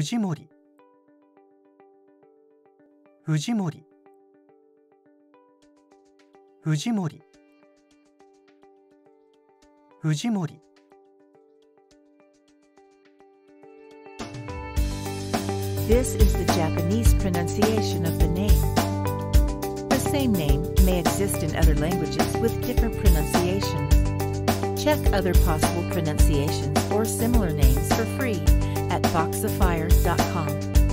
Fujimori This is the Japanese pronunciation of the name. The same name may exist in other languages with different pronunciation. Check other possible pronunciations or similar names for free at boxofire.com.